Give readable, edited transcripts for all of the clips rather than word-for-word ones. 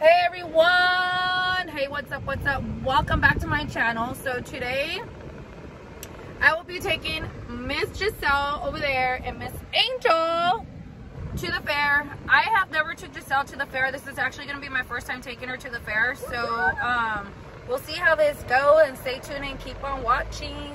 Hey everyone, hey, what's up, welcome back to my channel. So today I will be taking Miss Giselle over there and Miss Angel to the fair. I have never took Giselle to the fair. This is actually gonna be my first time taking her to the fair, so we'll see how this goes and stay tuned and keep on watching.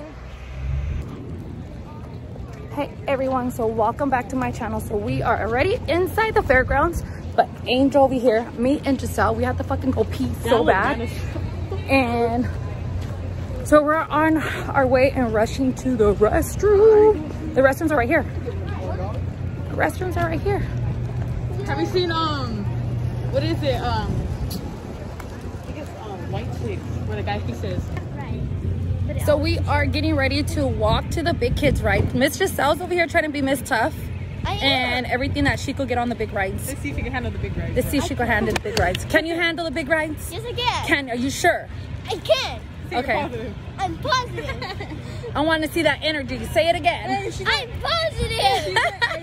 Hey everyone, so welcome back to my channel. So we are already inside the fairgrounds, but Angel over here, me and Giselle, we have to fucking go pee so bad. And so we're on our way and rushing to the restroom. The restrooms are right here. The restrooms are right here. Have you seen what is it? I think it's White Chicks, where the guy he says. So we are getting ready to walk to the big kids ride. Miss Giselle's over here trying to be Miss Tough and everything that she could get on the big rides. Let's see if you can handle the big rides. Let's see if she could handle the big rides. Can you handle the big rides? Yes, I can. Can, are you sure? I can. Say okay. Positive. I'm positive. I want to see that energy. Say it again. Hey, I'm positive.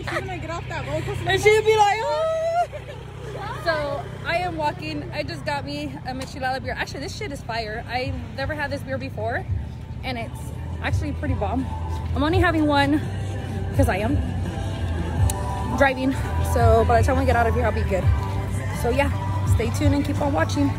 She's gonna get off that roller coaster and she'll be like, oh. So I am walking. I just got me a Michelada beer. Actually, this shit is fire. I never had this beer before. And it's actually pretty bomb. I'm only having one because I am driving. So by the time we get out of here, I'll be good. So yeah, stay tuned and keep on watching.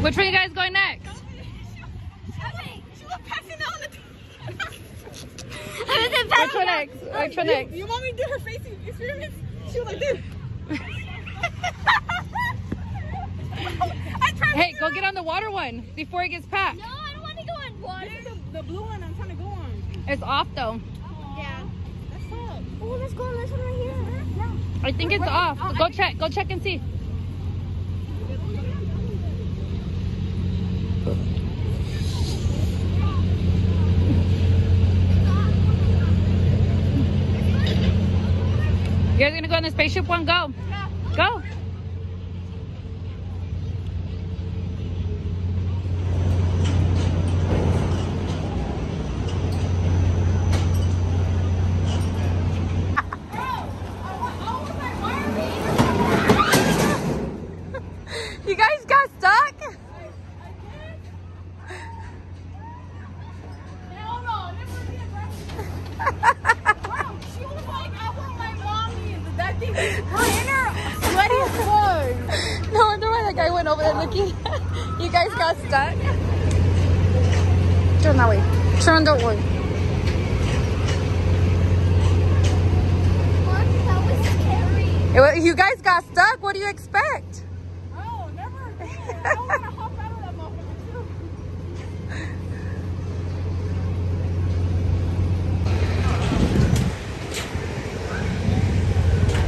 Which one are you guys going next? She was passing out on the Which one next? Which one next? Your mommy did her facing experiments. She was like this. Hey, go get on the water one before it gets packed. No, I don't want to go on water. This is the blue one I'm trying to go on. It's off though. Oh, yeah. That's up. Oh, let's go on this one right here. No. I think it's off. Oh, go check and see. You guys are gonna go on the spaceship one? Go. Yeah. Go. You guys got stuck? You guys got stuck? Turn that way. Turn that way. That was scary. You guys got stuck? What do you expect? Oh, never again. I don't want to hop out of that motherfucker too.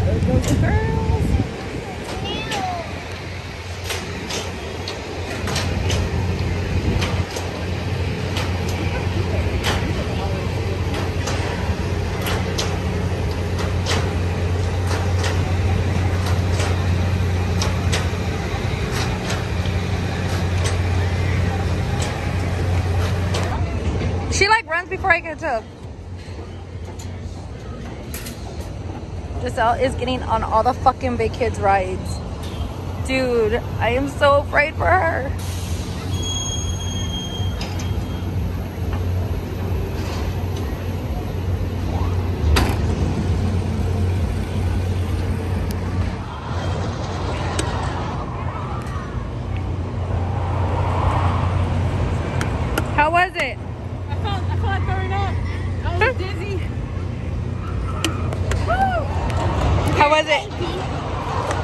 There goes the girl. Before I get to Giselle is getting on all the fucking big kids rides. Dude, I am so afraid for her. How was it? I felt like throwing up. I was dizzy. Woo! How was it?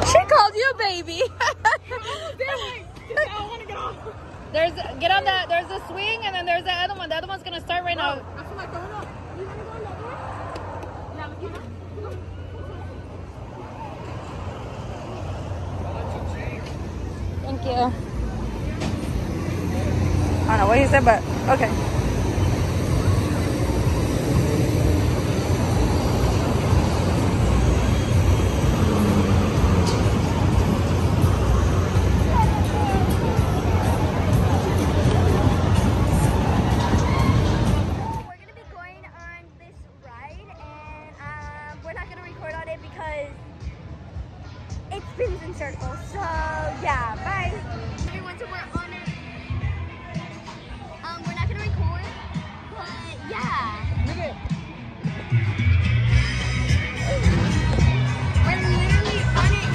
She called you a baby. I want to get off. Get on that. There's a swing and then there's the other one. The other one's gonna start right now. I feel like going up. You wanna go in that door? Yeah, look at that. Thank you. I don't know what he said, but okay. Circle. So yeah, bye. Everyone, so we're not gonna record, but yeah. We're literally on it.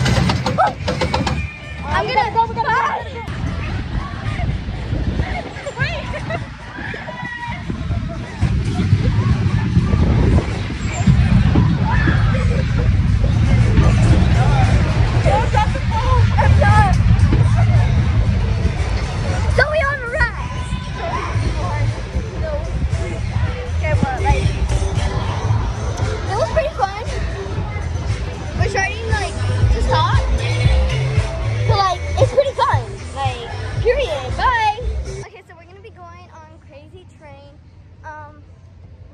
Oh, I'm gonna go.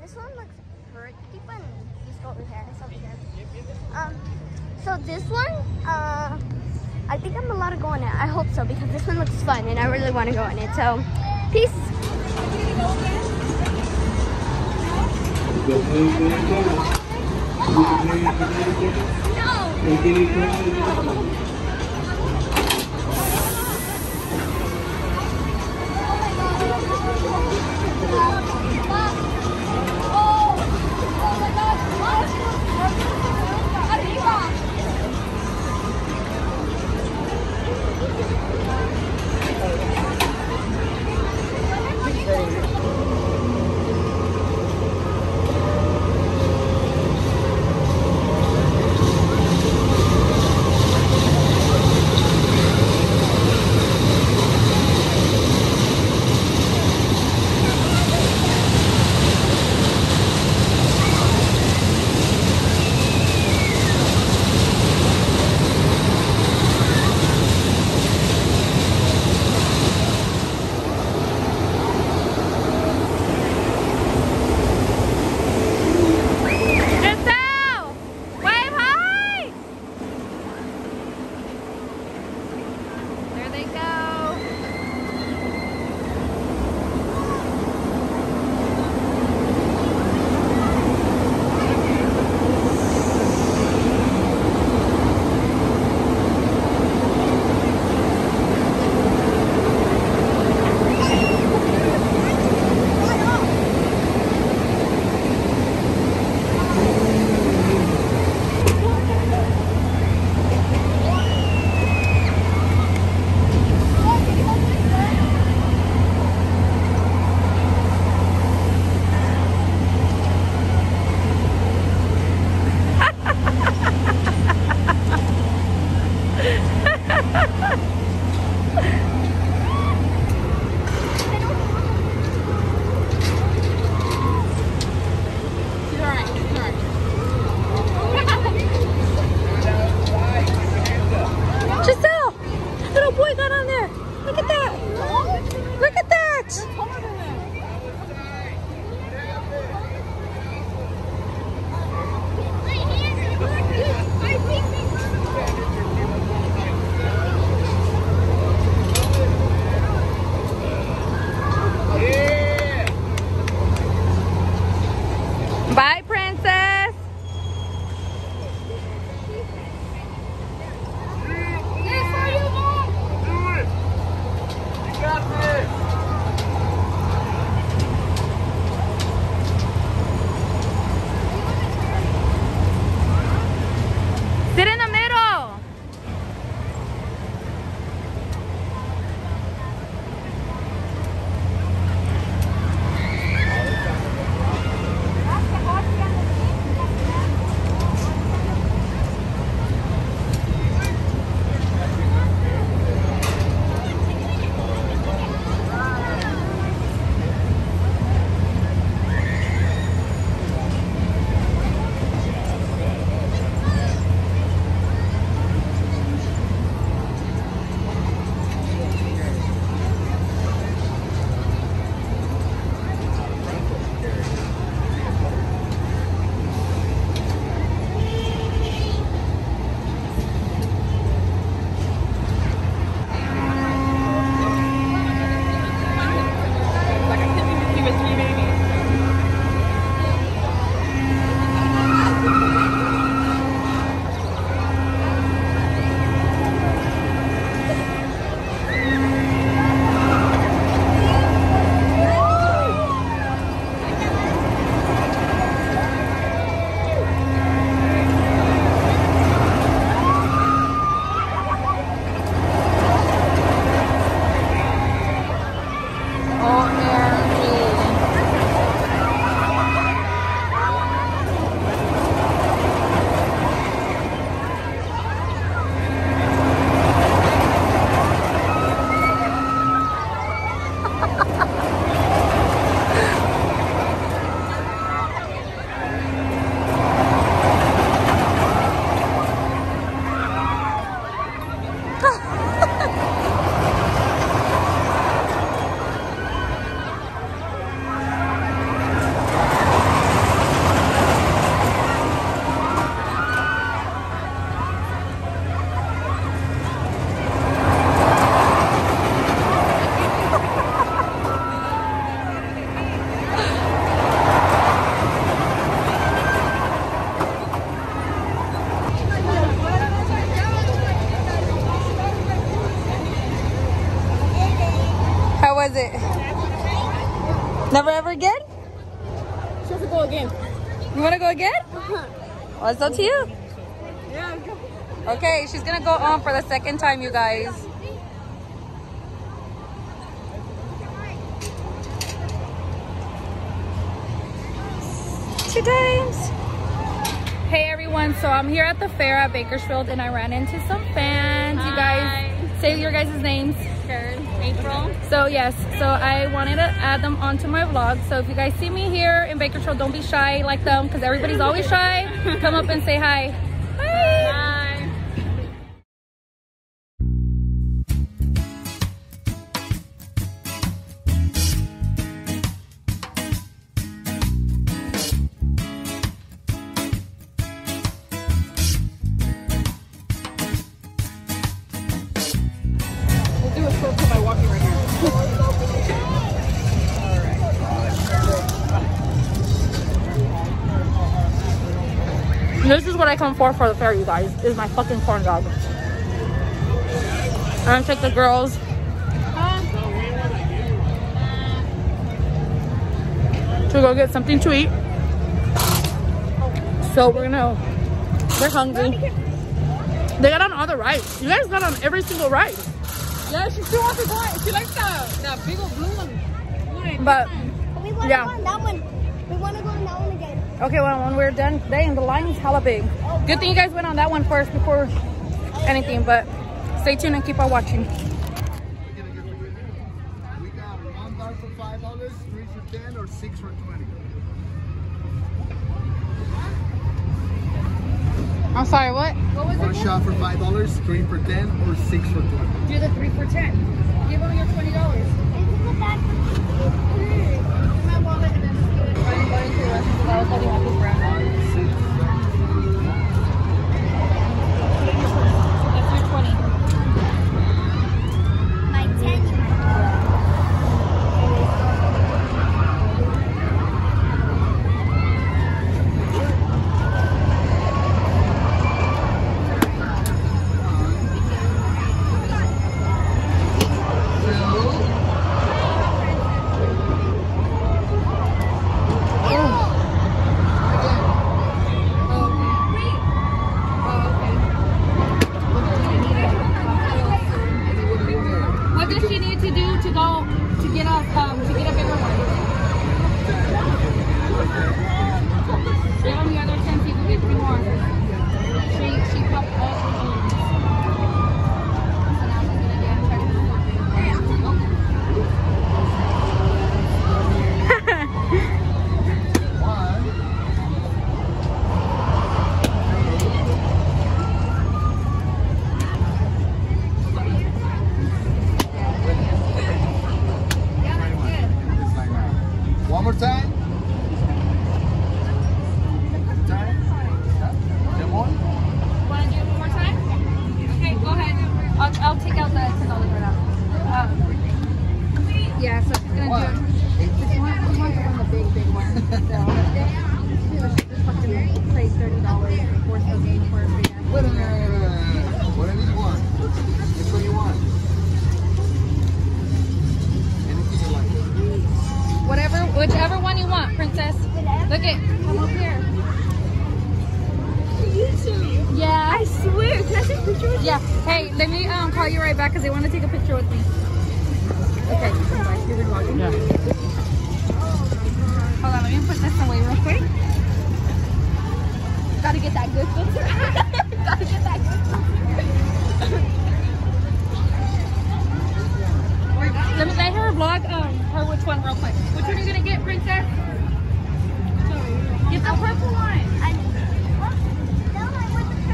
This one looks pretty funny. Just go over here. It's over here. So this one, I think I'm allowed to go on it. I hope so, because this one looks fun and I really want to go on it. So, peace. No. Yes, was it? Never ever again? She has to go again. You want to go again? Well, it's up to you. Yeah, go. Okay, she's going to go on for the second time, you guys. Two times. Hey everyone, so I'm here at the fair at Bakersfield and I ran into some fans. Hi. You guys, say your guys' names. Sure, April. So yes, so I wanted to add them onto my vlog. So if you guys see me here in Bakersfield, don't be shy like them because everybody's always shy. Come up and say hi. Hi. This is what I come for the fair, you guys. Is my fucking corn dog. I'm gonna take the girls. To go get something to eat. So we're gonna. They're hungry. They got on all the rides. You guys got on every single ride. Yeah, she still wants to go. She likes that big old blue one. But we want to go on that one. We want to go on that one again. Okay, well, when we're done today, and the line's hella big. Good thing you guys went on that one first before anything, but stay tuned and keep on watching. We got $1 for $5, 3 for 10, or 6 for 20. I'm sorry, what? What was it? One shot for $5, 3 for 10, or 6 for 20. Do the 3 for 10. Give them your $20. Isn't it bad for my wallet and then whichever one you want, princess. Look it. Come up here. You too. Yeah. I swear. Can I take a picture with you? Yeah. Hey, let me call you right back because they want to take a picture with me. Okay. Bye. You're recording. Yeah. Hold on. Let me put this away real quick. Gotta get that good filter. Gotta get that good filter. Let her vlog her which one real quick. Which one are you gonna get, princess? Get the purple one.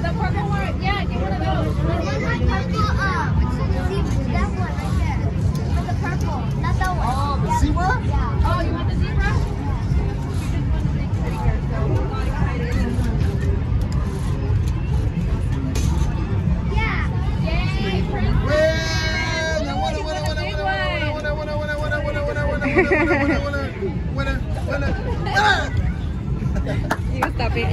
The purple one. Yeah, get one of those. That one right there. With the purple. Not that one. Oh, the zebra? Yeah. Oh, you want the zebra? Yeah. Yay, princess. You stop it.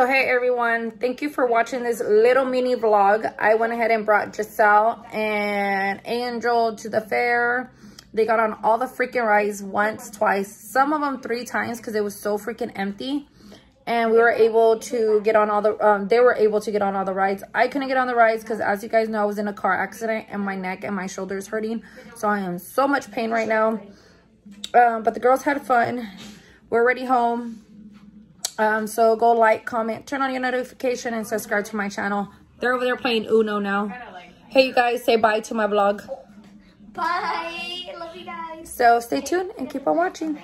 So hey everyone, thank you for watching this little mini vlog. I went ahead and brought Giselle and Angel to the fair. They got on all the freaking rides once, twice, some of them three times because it was so freaking empty. And we were able to get on all the, they were able to get on all the rides. I couldn't get on the rides because, as you guys know, I was in a car accident and my neck and my shoulders hurting. So I am in so much pain right now. But the girls had fun. We're already home. So go like, comment, turn on your notification, and subscribe to my channel. They're over there playing Uno now. Hey, you guys, say bye to my vlog. Bye. Love you guys. So stay tuned and keep on watching.